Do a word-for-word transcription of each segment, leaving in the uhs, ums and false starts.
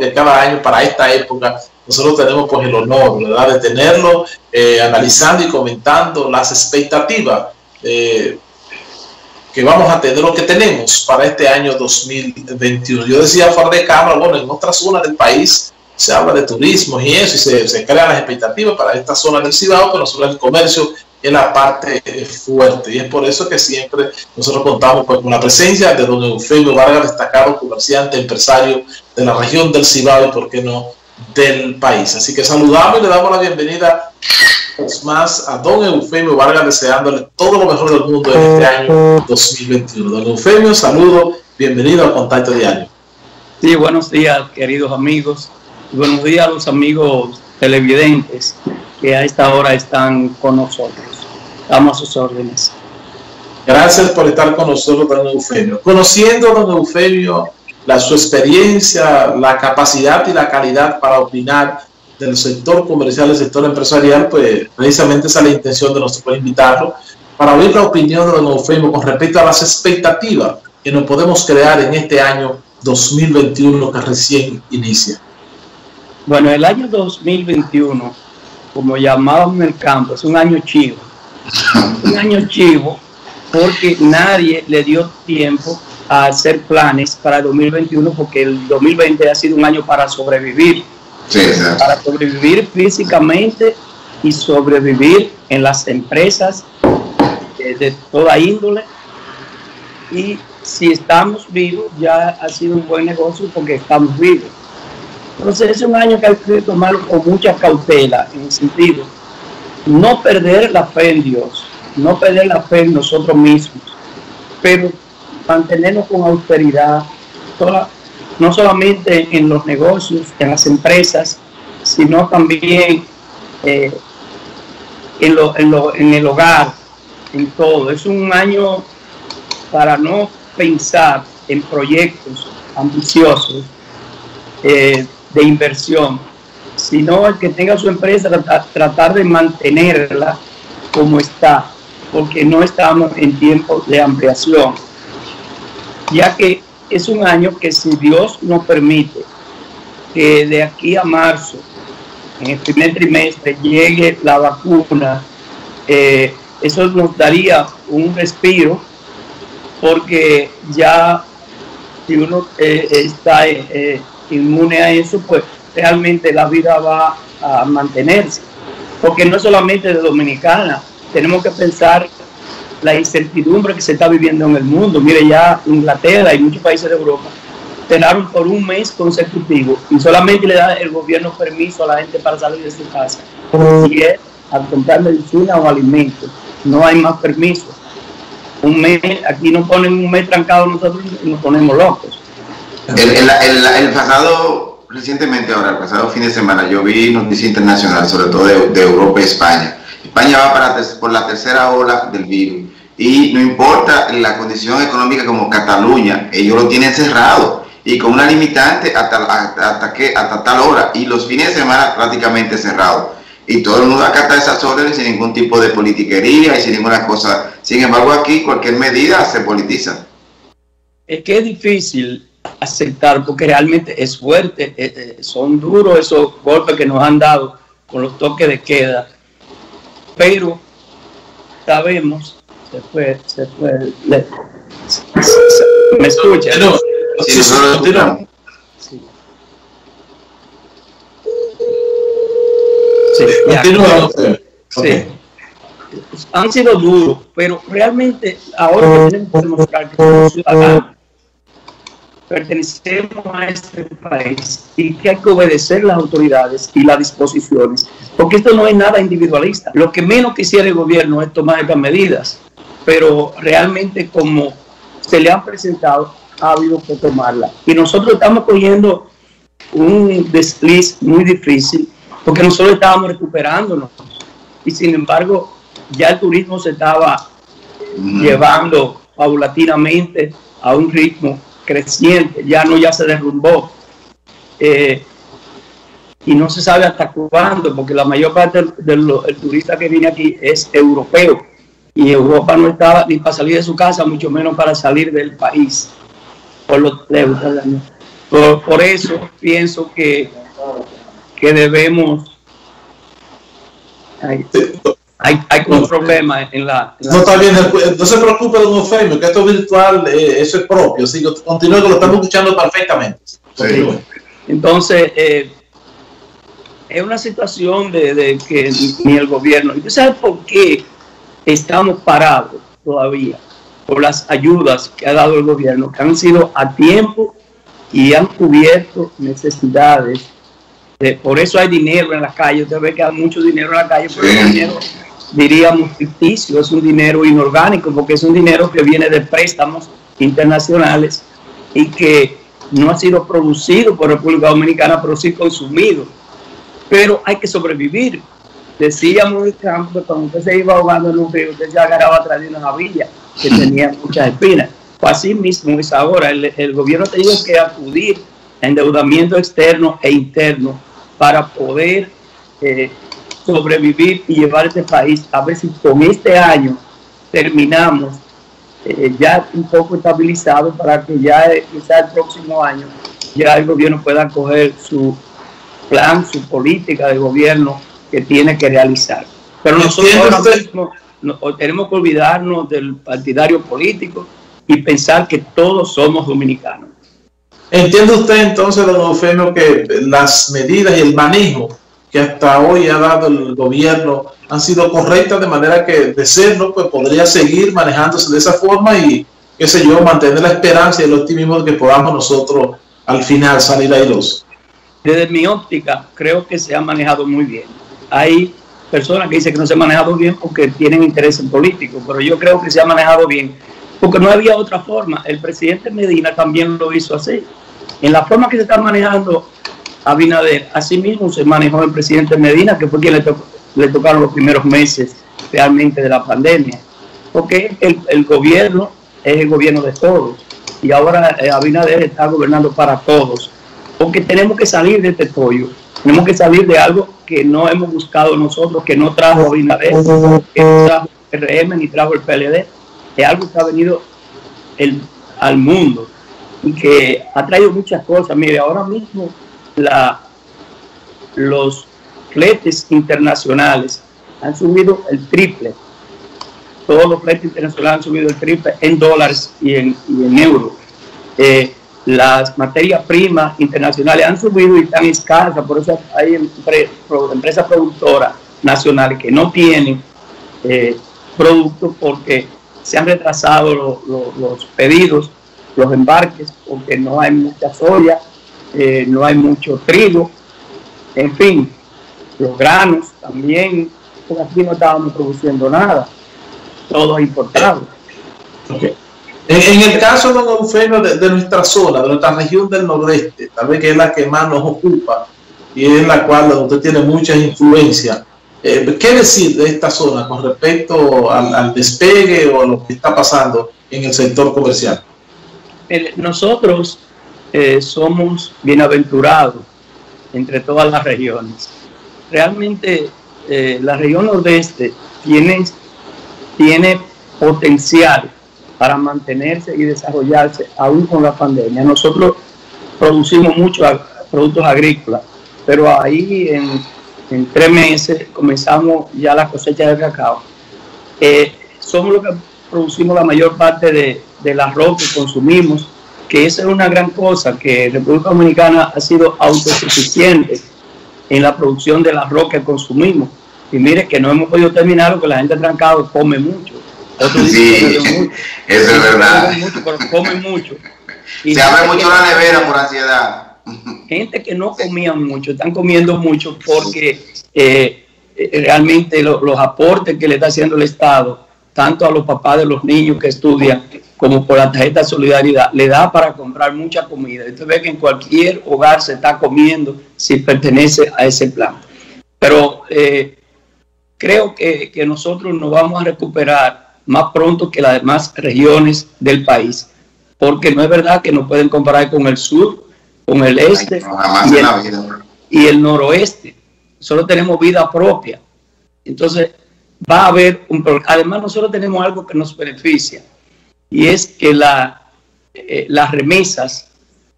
de cada año para esta época, nosotros tenemos pues el honor, ¿verdad?, de tenerlo eh, analizando y comentando las expectativas eh, que vamos a tener, lo que tenemos para este año dos mil veintiuno. Yo decía fuera de cámara, bueno, en otras zonas del país se habla de turismo y eso, y se, se crean las expectativas para esta zona del Cibao, pero sobre el comercio es la parte fuerte, y es por eso que siempre nosotros contamos pues, con la presencia de don Eufemio Vargas, destacado comerciante, empresario de la región del Cibao y por qué no del país. Así que saludamos y le damos la bienvenida pues, más a don Eufemio Vargas, deseándole todo lo mejor del mundo en este año dos mil veintiuno. Don Eufemio, saludo, bienvenido al Contacto Diario. Sí, buenos días queridos amigos, buenos días a los amigos televidentes que a esta hora están con nosotros. Damos sus órdenes. Gracias por estar con nosotros, don Eufemio. Conociendo a don Eufemio, la, su experiencia, la capacidad y la calidad para opinar del sector comercial, del sector empresarial, pues precisamente esa es la intención de nosotros, invitarlo para oír la opinión de don Eufemio con respecto a las expectativas que nos podemos crear en este año dos mil veintiuno que recién inicia. Bueno, el año dos mil veintiuno, como llamábamos en el campo, es un año chivo. Un año chivo porque nadie le dio tiempo a hacer planes para el dos mil veintiuno, porque el dos mil veinte ha sido un año para sobrevivir. Sí, para sobrevivir físicamente y sobrevivir en las empresas de toda índole. Y si estamos vivos, ya ha sido un buen negocio porque estamos vivos. Entonces es un año que hay que tomar con mucha cautela, en el sentido no perder la fe en Dios, no perder la fe en nosotros mismos, pero mantenernos con austeridad, toda, no solamente en los negocios, en las empresas, sino también eh, en, lo, en, lo, en el hogar, en todo. Es un año para no pensar en proyectos ambiciosos, eh, de inversión, sino el que tenga su empresa tratar de mantenerla como está, porque no estamos en tiempo de ampliación, ya que es un año que, si Dios nos permite, que de aquí a marzo, en el primer trimestre, llegue la vacuna, eh, eso nos daría un respiro, porque ya si uno eh, está eh, inmune a eso, pues realmente la vida va a mantenerse, porque no solamente de Dominicana, tenemos que pensar la incertidumbre que se está viviendo en el mundo. Mire, ya Inglaterra y muchos países de Europa cerraron por un mes consecutivo y solamente le da el gobierno permiso a la gente para salir de su casa, si es al comprar medicina o alimentos, no hay más permiso. Un mes, aquí nos ponen un mes trancado nosotros y nos ponemos locos. El, el, el, el pasado, recientemente ahora, el pasado fin de semana, yo vi noticias internacionales, sobre todo de, de Europa y España. España va para ter, por la tercera ola del virus, y no importa la condición económica como Cataluña, ellos lo tienen cerrado y con una limitante hasta, hasta, hasta, que, hasta tal hora, y los fines de semana prácticamente cerrados. Y todo el mundo acata esas órdenes sin ningún tipo de politiquería y sin ninguna cosa. Sin embargo, aquí cualquier medida se politiza. Es que es difícil aceptar, porque realmente es fuerte, eh, eh, son duros esos golpes que nos han dado con los toques de queda, pero sabemos, se fue, se fue, le, se, se, me escucha, no, sí, sí, continuamos. Sí. Sí, continuamos. Sí. Han sido duros, pero realmente ahora tenemos que demostrar que somos ciudadanos, pertenecemos a este país y que hay que obedecer las autoridades y las disposiciones, porque esto no es nada individualista. Lo que menos quisiera el gobierno es tomar estas medidas, pero realmente como se le han presentado, ha habido que tomarlas. Y nosotros estamos cogiendo un desliz muy difícil, porque nosotros estábamos recuperándonos y sin embargo ya el turismo se estaba mm. llevando paulatinamente a un ritmo creciente, ya no, ya se derrumbó, eh, y no se sabe hasta cuándo, porque la mayor parte del de turista que viene aquí es europeo, y Europa no estaba ni para salir de su casa, mucho menos para salir del país por los, Por, por eso pienso que, que debemos... Hay, hay, hay un problema en la... En la... No, está bien, no se preocupe, don Eufemio, que esto virtual, eh, eso es propio. Si continúe, que lo estamos escuchando perfectamente. Sí. Entonces, eh, es una situación de, de que ni el gobierno... ¿Sabes por qué estamos parados todavía? Por las ayudas que ha dado el gobierno, que han sido a tiempo y han cubierto necesidades. Eh, por eso hay dinero en las calles. Usted ve que hay mucho dinero en la calle, pero es dinero, diríamos, ficticio, es un dinero inorgánico, porque es un dinero que viene de préstamos internacionales y que no ha sido producido por República Dominicana, pero sí consumido. Pero hay que sobrevivir. Decíamos de Trump que cuando usted se iba ahogando en un río, usted ya agarraba atrás de una jabilla que tenía muchas espinas. Pues así mismo es ahora. El, el gobierno ha tenido que acudir a endeudamiento externo e interno para poder eh, sobrevivir y llevar este país, a ver si con este año terminamos eh, ya un poco estabilizado, para que ya eh, quizá el próximo año ya el gobierno pueda coger su plan, su política de gobierno que tiene que realizar. Pero nosotros ahora mismo no, tenemos que olvidarnos del partidario político y pensar que todos somos dominicanos. ¿Entiende usted entonces, don Eufemio, que las medidas y el manejo que hasta hoy ha dado el gobierno han sido correctas, de manera que, de serlo, pues podría seguir manejándose de esa forma y, qué sé yo, mantener la esperanza y el optimismo de que podamos nosotros al final salir airosos? Desde mi óptica, creo que se ha manejado muy bien. Hay personas que dicen que no se ha manejado bien porque tienen intereses políticos, pero yo creo que se ha manejado bien, porque no había otra forma. El presidente Medina también lo hizo así. En la forma que se está manejando Abinader, así mismo se manejó el presidente Medina, que fue quien le, to le tocaron los primeros meses realmente de la pandemia. Porque el, el gobierno es el gobierno de todos. Y ahora eh, Abinader está gobernando para todos. Porque tenemos que salir de este tollo. Tenemos que salir de algo que no hemos buscado nosotros, que no trajo Abinader, que no trajo el P R M ni trajo el P L D. Es algo que ha venido el, al mundo y que ha traído muchas cosas. Mire, ahora mismo la, los fletes internacionales han subido el triple. Todos los fletes internacionales han subido el triple en dólares y en, y en euros. Eh, las materias primas internacionales han subido y están escasas. Por eso hay empre, pro, empresas productoras nacionales que no tienen eh, productos, porque se han retrasado lo, lo, los pedidos, los embarques, porque no hay mucha soya, eh, no hay mucho trigo, en fin, los granos también, porque aquí no estábamos produciendo nada, todo importado. Okay. En, en el caso, don Eufemio, de, de nuestra zona, de nuestra región del nordeste, tal vez que es la que más nos ocupa y es la cual usted tiene muchas influencias, Eh, ¿qué decir de esta zona con respecto al, al despegue o a lo que está pasando en el sector comercial? Nosotros eh, somos bienaventurados entre todas las regiones. Realmente eh, la región nordeste tiene, tiene potencial para mantenerse y desarrollarse aún con la pandemia. Nosotros producimos muchos ag- productos agrícolas, pero ahí en... En tres meses comenzamos ya la cosecha del cacao. Eh, somos los que producimos la mayor parte de, del arroz que consumimos, que esa es una gran cosa, que República Dominicana ha sido autosuficiente en la producción del arroz que consumimos. Y mire que no hemos podido terminar, porque la gente trancado come mucho. Otros sí, mucho. Eso es verdad. Mucho, pero come mucho. Y se abre mucho la nevera por ansiedad. Gente que no comía mucho, están comiendo mucho, porque eh, realmente lo, los aportes que le está haciendo el Estado, tanto a los papás de los niños que estudian, como por la tarjeta de solidaridad, le da para comprar mucha comida. Usted ve que en cualquier hogar se está comiendo si pertenece a ese plan. Pero eh, creo que, que nosotros nos vamos a recuperar más pronto que las demás regiones del país, porque no es verdad que nos pueden comparar con el sur, con el este y el, y el noroeste. Solo tenemos vida propia. Entonces va a haber un problema. Además, nosotros tenemos algo que nos beneficia, y es que la, eh, las remesas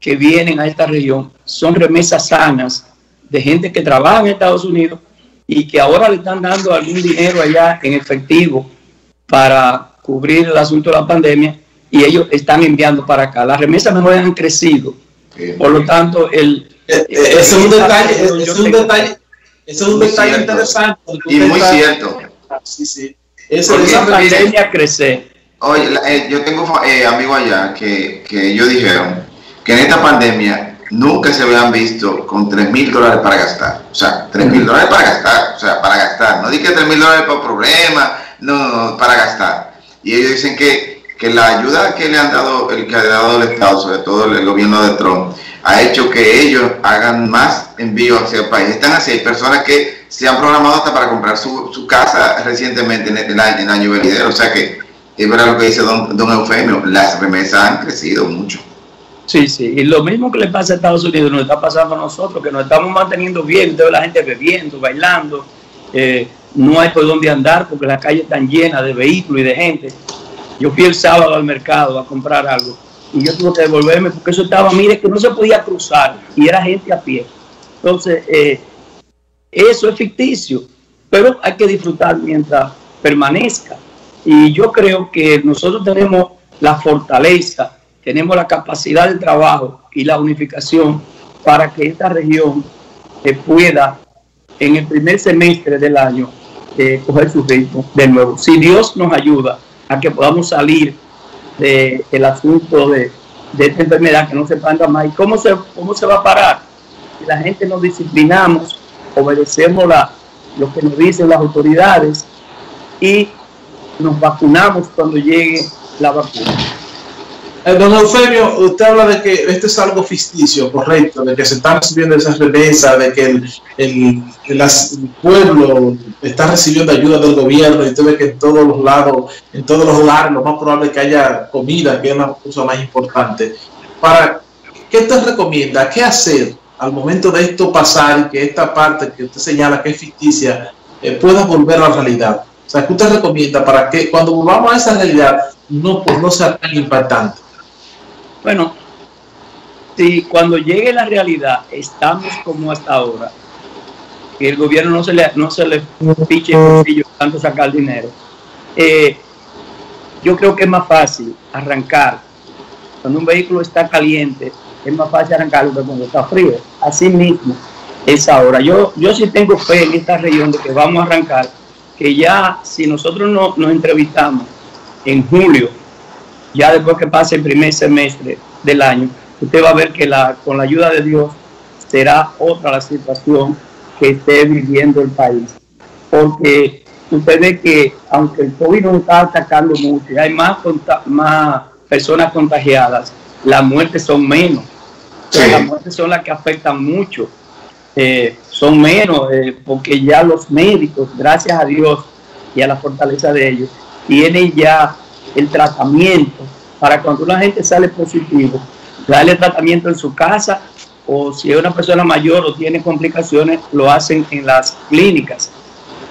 que vienen a esta región son remesas sanas de gente que trabaja en Estados Unidos y que ahora le están dando algún dinero allá en efectivo para cubrir el asunto de la pandemia, y ellos están enviando para acá. Las remesas menores han crecido. Bien, por bien. Lo tanto, el... Eh, eh, el es un detalle, es, es un detalle, es un detalle cierto, interesante. Y muy cierto. Sí, sí. Eso es la pandemia crecer. Oye, eh, yo tengo eh, amigos allá que, que ellos dijeron que en esta pandemia nunca se habían visto con tres mil dólares para gastar. O sea, tres mil dólares para gastar. O sea, para gastar. No dije tres mil dólares para problemas. No, no, no, para gastar. Y ellos dicen que, que la ayuda que le han dado, el que ha dado el Estado, sobre todo el gobierno de Trump, ha hecho que ellos hagan más envíos hacia el país. Están así, hay personas que se han programado hasta para comprar su, su casa recientemente en el, en el año venidero. O sea que es verdad lo que dice don, don Eufemio, las remesas han crecido mucho. Sí, sí, y lo mismo que le pasa a Estados Unidos nos está pasando a nosotros, que nos estamos manteniendo bien, toda la gente bebiendo, bailando, eh, no hay por dónde andar porque las calles están llenas de vehículos y de gente. Yo fui el sábado al mercado a comprar algo y yo tuve que devolverme porque eso estaba, mire, que no se podía cruzar y era gente a pie. Entonces, eh, eso es ficticio, pero hay que disfrutar mientras permanezca. Y yo creo que nosotros tenemos la fortaleza, tenemos la capacidad de trabajo y la unificación para que esta región eh, pueda, en el primer semestre del año, eh, coger su ritmo de nuevo. Si Dios nos ayuda a que podamos salir de el asunto de, de esta enfermedad, que no se panda más. ¿Y cómo se, cómo se va a parar? Si la gente nos disciplinamos, obedecemos la, lo que nos dicen las autoridades y nos vacunamos cuando llegue la vacuna. Eh, don Eufemio, usted habla de que esto es algo ficticio, correcto, de que se están recibiendo esas remesas, de que el, el, el, el pueblo está recibiendo ayuda del gobierno, y usted ve que en todos los lados, en todos los hogares, lo más probable es que haya comida, que es la cosa más importante. Para, ¿qué te recomienda? ¿Qué hacer al momento de esto pasar y que esta parte que usted señala que es ficticia eh, pueda volver a la realidad? O sea, ¿qué usted recomienda para que cuando volvamos a esa realidad no, pues, no sea tan impactante? Bueno, si cuando llegue la realidad estamos como hasta ahora, que el gobierno no se le, no se le piche el bolsillo tanto sacar dinero, eh, yo creo que es más fácil arrancar. Cuando un vehículo está caliente, es más fácil arrancarlo que cuando está frío. Así mismo es ahora. Yo, yo sí tengo fe en esta región de que vamos a arrancar, que ya si nosotros no, nos entrevistamos en julio, ya después que pase el primer semestre del año, usted va a ver que la, con la ayuda de Dios será otra la situación que esté viviendo el país. Porque usted ve que aunque el COVID no está atacando mucho y hay más, más personas contagiadas, las muertes son menos. Sí. Las muertes son las que afectan mucho. Eh, son menos eh, porque ya los médicos, gracias a Dios y a la fortaleza de ellos, tienen ya el tratamiento para cuando la gente sale positivo, darle tratamiento en su casa, o si es una persona mayor o tiene complicaciones, lo hacen en las clínicas.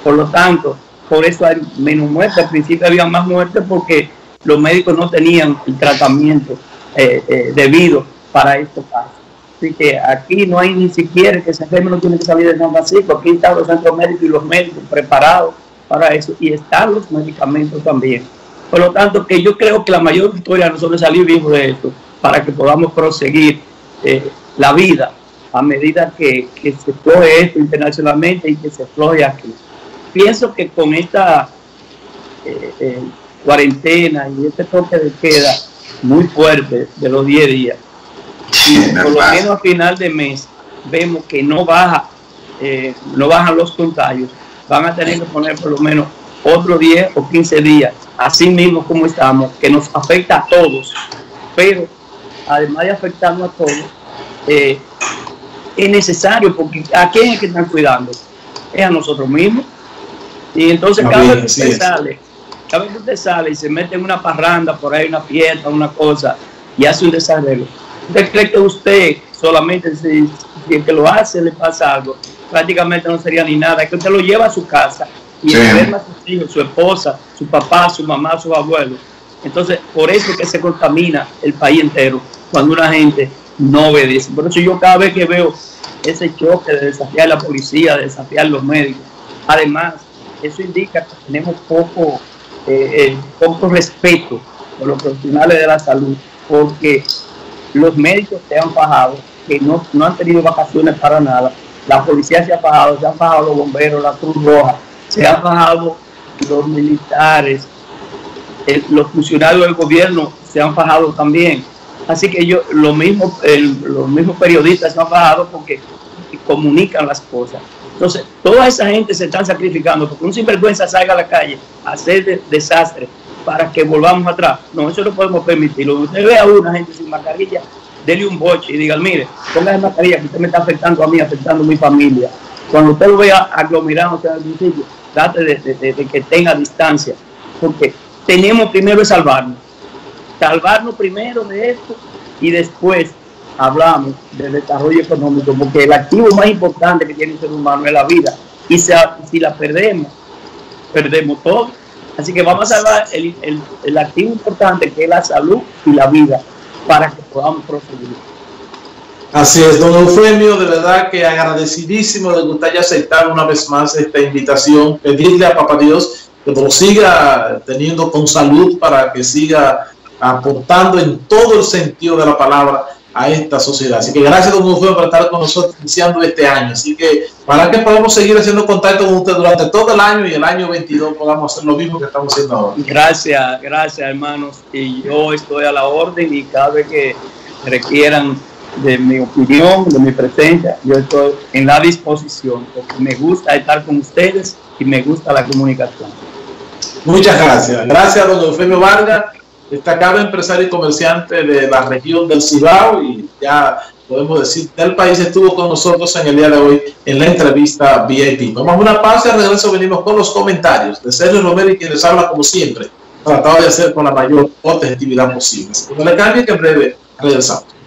Por lo tanto, por eso hay menos muertes. Al principio había más muertes porque los médicos no tenían el tratamiento eh, eh, debido para estos casos. Así que aquí no hay ni siquiera que ese enfermo no tiene que salir de San Francisco. Aquí están los centros médicos y los médicos preparados para eso, y están los medicamentos también. Por lo tanto, que yo creo que la mayor victoria nosotros salir vivos de esto, para que podamos proseguir eh, la vida a medida que, que se floje esto internacionalmente y que se floje aquí. Pienso que con esta eh, eh, cuarentena y este toque de queda muy fuerte de los diez días, y por lo menos a final de mes vemos que no baja, eh, no bajan los contagios, van a tener que poner por lo menos otros diez o quince días, así mismo como estamos, que nos afecta a todos, pero además de afectarnos a todos, eh, es necesario, porque ¿a quién es que están cuidando? Es a nosotros mismos. Y entonces no, cada bien, vez que usted es. sale, cada vez que usted sale y se mete en una parranda, por ahí una fiesta, una cosa, y hace un desarreglo, ¿usted cree que usted solamente, si, si el que lo hace le pasa algo? Prácticamente no sería ni nada, es que usted lo lleva a su casa y sí. enferma a sus hijos, su esposa, su papá, su mamá, sus abuelos. Entonces, por eso es que se contamina el país entero, cuando una gente no obedecen. Por eso yo cada vez que veo ese choque de desafiar a la policía, de desafiar a los médicos, además, eso indica que tenemos poco, eh, eh, poco respeto por los profesionales de la salud, porque los médicos se han fajado, que no, no han tenido vacaciones para nada, la policía se ha fajado, se han fajado los bomberos, la Cruz Roja, se han fajado los militares, el, los funcionarios del gobierno se han fajado también. Así que yo, lo mismo, el, los mismos periodistas se han fajado porque comunican las cosas. Entonces, toda esa gente se está sacrificando porque un sinvergüenza salga a la calle a hacer de, desastre para que volvamos atrás. No, eso no podemos permitirlo. Usted ve a una gente sin mascarilla, dele un boche y diga, mire, ponga esa mascarilla que usted me está afectando a mí, afectando a mi familia. Cuando usted lo vea aglomerado en algún sitio, trate de, de, de, de que tenga distancia, porque tenemos primero que salvarnos. Salvarnos primero de esto y después hablamos del desarrollo económico, porque el activo más importante que tiene el ser humano es la vida. Y si la perdemos, perdemos todo. Así que vamos a salvar el, el, el activo importante que es la salud y la vida para que podamos proseguir. Así es, don Eufemio, de verdad que agradecidísimo de que usted haya aceptado una vez más esta invitación. Pedirle a Papá Dios que prosiga teniendo con salud para que siga aportando en todo el sentido de la palabra a esta sociedad. Así que gracias, don Eufemio, por estar con nosotros iniciando este año. Así que para que podamos seguir haciendo contacto con usted durante todo el año y el año veintidós podamos hacer lo mismo que estamos haciendo ahora. Gracias, gracias, hermanos. Y yo estoy a la orden y cada vez que requieran de mi opinión, de mi presencia, yo estoy en la disposición porque me gusta estar con ustedes y me gusta la comunicación. Muchas gracias, gracias a don Eufemio Vargas, destacado empresario y comerciante de la región del Cibao, y ya podemos decir del país. Estuvo con nosotros en el día de hoy en la entrevista V I P. Vamos a una pausa y al regreso venimos con los comentarios de Sergio Romero, y quien les habla como siempre, tratado de hacer con la mayor objetividad posible. No le cambie, que en breve regresamos.